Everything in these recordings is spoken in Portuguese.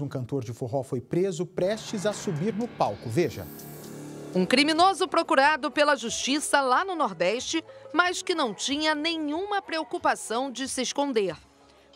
Um cantor de forró foi preso prestes a subir no palco. Veja. Um criminoso procurado pela justiça lá no Nordeste, mas que não tinha nenhuma preocupação de se esconder.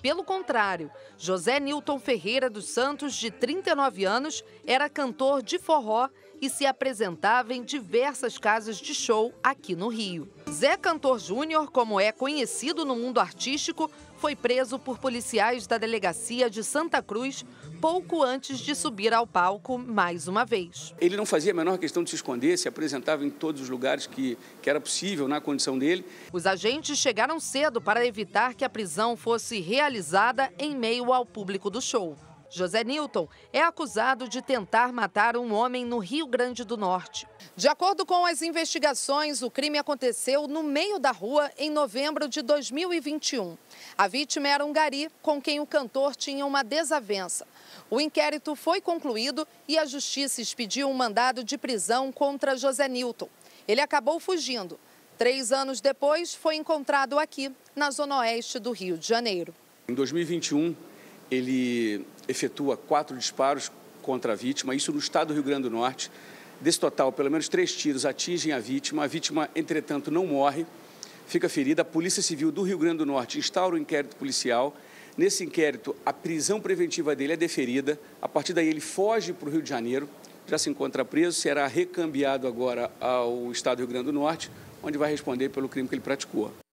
Pelo contrário, José Nilton Ferreira dos Santos, de 39 anos, era cantor de forró e se apresentava em diversas casas de show aqui no Rio. Zé Cantor Júnior, como é conhecido no mundo artístico, foi preso por policiais da delegacia de Santa Cruz pouco antes de subir ao palco mais uma vez. Ele não fazia a menor questão de se esconder, se apresentava em todos os lugares que era possível na condição dele. Os agentes chegaram cedo para evitar que a prisão fosse realizada em meio ao público do show. José Nilton é acusado de tentar matar um homem no Rio Grande do Norte. De acordo com as investigações, o crime aconteceu no meio da rua em novembro de 2021. A vítima era um gari com quem o cantor tinha uma desavença. O inquérito foi concluído e a justiça expediu um mandado de prisão contra José Nilton. Ele acabou fugindo. 3 anos depois, foi encontrado aqui, na zona oeste do Rio de Janeiro. Em 2021, ele efetua 4 disparos contra a vítima, isso no estado do Rio Grande do Norte. Desse total, pelo menos 3 tiros atingem a vítima, entretanto, não morre, fica ferida. A Polícia Civil do Rio Grande do Norte instaura um inquérito policial. Nesse inquérito, a prisão preventiva dele é deferida. A partir daí, ele foge para o Rio de Janeiro, já se encontra preso, será recambiado agora ao estado do Rio Grande do Norte, onde vai responder pelo crime que ele praticou.